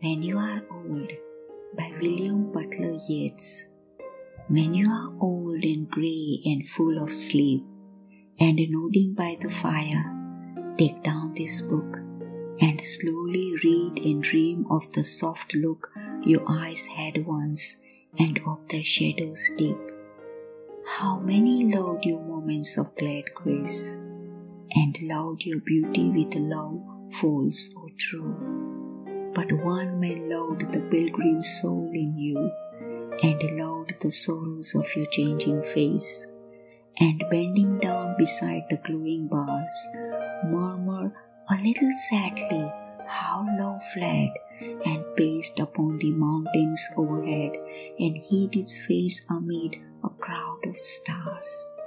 When You Are Old by William Butler Yeats. When you are old and grey and full of sleep, and nodding by the fire, take down this book and slowly read and dream of the soft look your eyes had once and of the shadows deep. How many load your moments of glad grace, and load your beauty with love false or true. But one may load the pilgrim soul in you, and load the sorrows of your changing face, and bending down beside the glowing bars, murmur a little sadly how love fled, and paced upon the mountains overhead, and hid his face amid a crowd of stars.